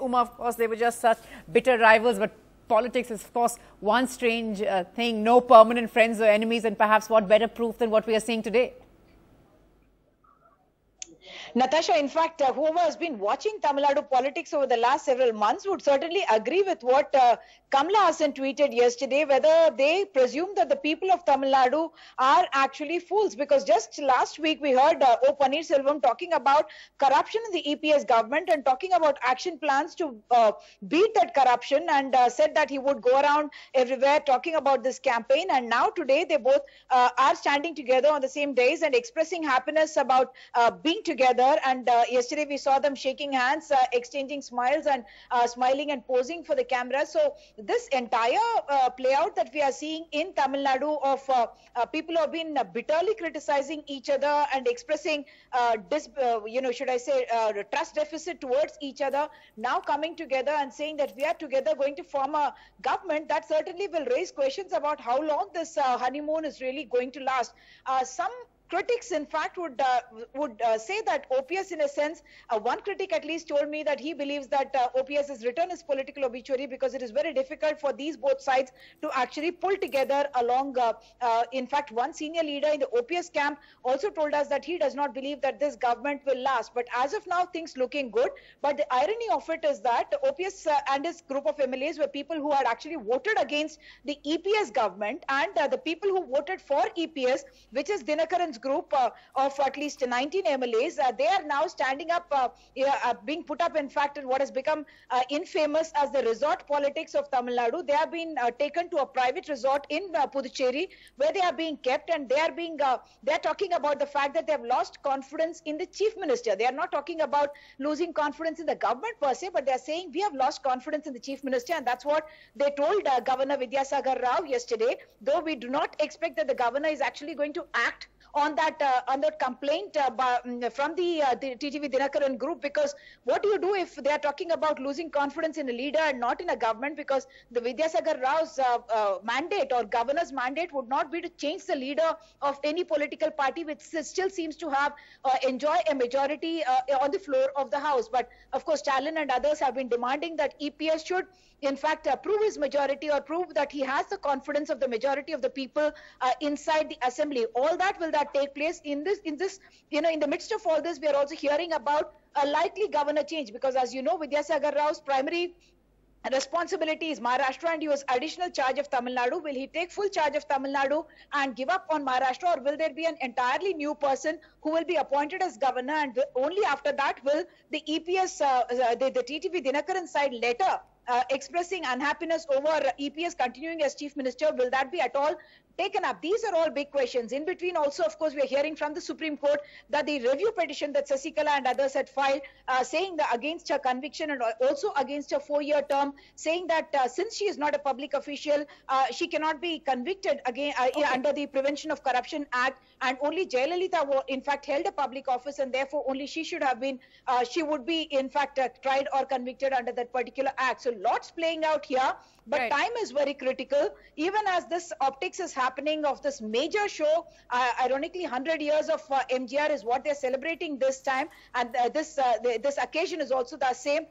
Uma, of course, they were just such bitter rivals, but politics is, of course, one strange thing. No permanent friends or enemies, and perhaps what better proof than what we are seeing today? Natasha, in fact, whoever has been watching Tamil Nadu politics over the last several months would certainly agree with what Kamala Hassan tweeted yesterday, whether they presume that the people of Tamil Nadu are actually fools. Because just last week we heard O. Panneerselvam talking about corruption in the EPS government and talking about action plans to beat that corruption, and said that he would go around everywhere talking about this campaign. And now today they both are standing together on the same days and expressing happiness about being together. And yesterday we saw them shaking hands, exchanging smiles, and smiling and posing for the camera. So this entire playout that we are seeing in Tamil Nadu of people who have been bitterly criticizing each other and expressing, trust deficit towards each other, now coming together and saying that we are together going to form a government, that certainly will raise questions about how long this honeymoon is really going to last. Some critics, in fact, would say that OPS, in a sense, one critic at least told me that he believes that OPS's return is political obituary, because it is very difficult for these both sides to actually pull together along. In fact, one senior leader in the OPS camp also told us that he does not believe that this government will last. But as of now, things looking good. But the irony of it is that OPS and his group of MLAs were people who had actually voted against the EPS government, and the people who voted for EPS, which is Dhinakaran group of at least 19 MLAs, they are now standing up, being put up, in fact, in what has become infamous as the resort politics of Tamil Nadu. They have been taken to a private resort in Puducherry, where they are being kept, and they are talking about the fact that they have lost confidence in the chief minister. They are not talking about losing confidence in the government per se, but they are saying we have lost confidence in the chief minister, and that's what they told Governor Vidya Sagar Rao yesterday. Though we do not expect that the governor is actually going to act on that complaint from the TTV Dhinakaran group, because what do you do if they are talking about losing confidence in a leader and not in a government? Because the Vidya Sagar Rao's mandate, or governor's mandate, would not be to change the leader of any political party, which still seems to have enjoy a majority on the floor of the house. But of course, Stalin and others have been demanding that EPS should, in fact, prove his majority, or prove that he has the confidence of the majority of the people inside the assembly. All that will that take place in the midst of all this. We are also hearing about a likely governor change, because, as you know, Vidya Sagar Rao's primary responsibility is Maharashtra, and he was additional charge of Tamil Nadu. Will he take full charge of Tamil Nadu and give up on Maharashtra, or will there be an entirely new person who will be appointed as governor, and only after that will the EPS, the TTV Dhinakaran side later expressing unhappiness over EPS continuing as chief minister? Will that be at all taken up? These are all big questions. In between, also, of course, we are hearing from the Supreme Court that the review petition that Sasikala and others had filed, saying that against her conviction and also against her 4-year term, saying that since she is not a public official, she cannot be convicted again under the Prevention of Corruption Act, and only Jayalalithaa, in fact, held a public office, and therefore only she should have been, she would be, in fact, tried or convicted under that particular act. So lots playing out here, but right, time is very critical. Even as this optics is happening of this major show, ironically, 100 years of MGR is what they're celebrating this time, and this occasion is also the same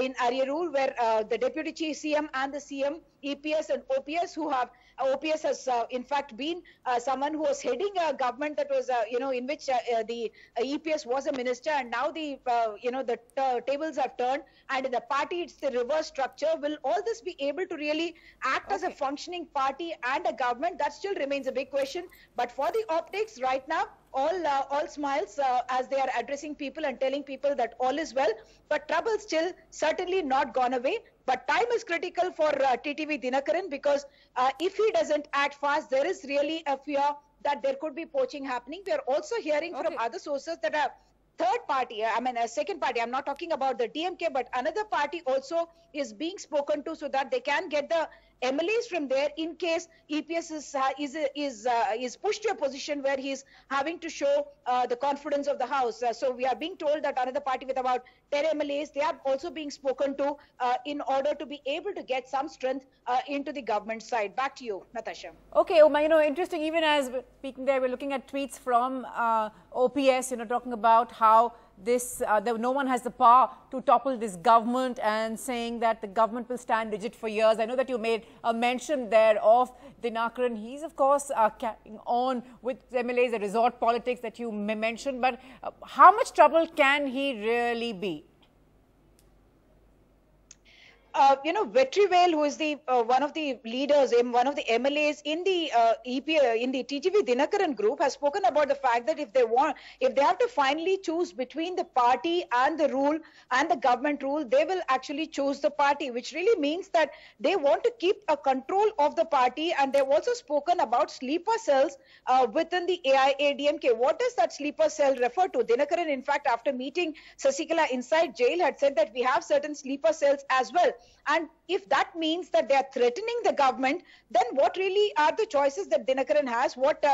in Ariyarur, where the Deputy Chief CM and the CM, EPS and OPS, who have OPS has, in fact, been someone who was heading a government that was, in which the EPS was a minister, and now the, the tables have turned, and in the party, it's the reverse structure. Will all this be able to really act as a functioning party and a government? That still remains a big question. But for the optics right now, all smiles as they are addressing people and telling people that all is well, but trouble still certainly not gone away. But time is critical for TTV Dhinakaran, because if he doesn't act fast, there is really a fear that there could be poaching happening. We are also hearing from other sources that are third party, I mean a second party, I'm not talking about the DMK, but another party also is being spoken to, so that they can get the MLAs from there in case EPS is pushed to a position where he's having to show the confidence of the house. So we are being told that another party with about 10 MLAs, they are also being spoken to in order to be able to get some strength into the government side. Back to you, Natasha. Okay, Uma, interesting, even as speaking there, we're looking at tweets from OPS, talking about how no one has the power to topple this government, and saying that the government will stand rigid for years. I know that you made a mention there of Dhinakaran. He's, of course, carrying on with MLAs, the resort politics that you mentioned. But how much trouble can he really be? Vetrivel, who is the one of the leaders, one of the MLAs in the TTV Dhinakaran group, has spoken about the fact that if they have to finally choose between the party and the rule and the government rule, they will actually choose the party, which really means that they want to keep a control of the party. And they've also spoken about sleeper cells within the AIADMK. What does that sleeper cell refer to? Dhinakaran, in fact, after meeting Sasikala inside jail, had said that we have certain sleeper cells as well. And if that means that they are threatening the government, then what really are the choices that Dhinakaran has? What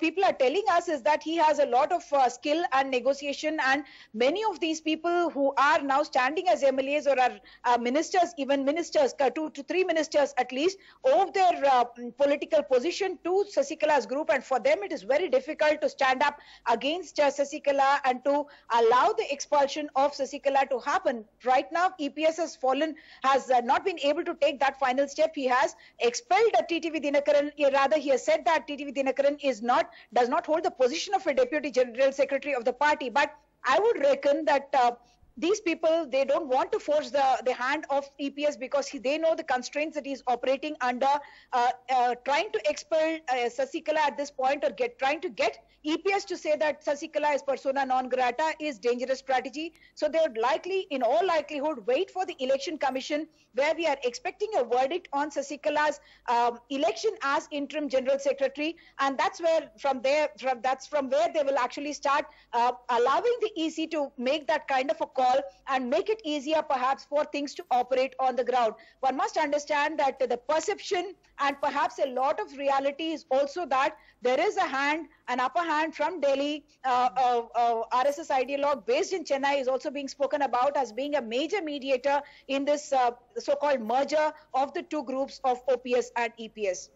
people are telling us is that he has a lot of skill and negotiation, and many of these people who are now standing as MLAs or are ministers, even ministers, 2 to 3 ministers at least, owe their political position to Sasikala's group, and for them it is very difficult to stand up against Sasikala and to allow the expulsion of Sasikala to happen. Right now, EPS has fallen, has not been able to take that final step. He has expelled TTV Dhinakaran. Rather, he has said that TTV Dhinakaran does not hold the position of a deputy general secretary of the party. But I would reckon that these people, they don't want to force the hand of EPS, because they know the constraints that he's operating under. Trying to expel Sasikala at this point, or trying to get EPS to say that Sasikala is persona non grata, is dangerous strategy. So they would likely, in all likelihood, wait for the Election Commission, where we are expecting a verdict on Sasikala's election as interim general secretary, and that's where from where they will actually start allowing the EC to make that kind of a call and make it easier, perhaps, for things to operate on the ground. One must understand that the perception and perhaps a lot of reality is also that there is a hand, an upper hand from Delhi. RSS ideologue based in Chennai is also being spoken about as being a major mediator in this so-called merger of the two groups of OPS and EPS.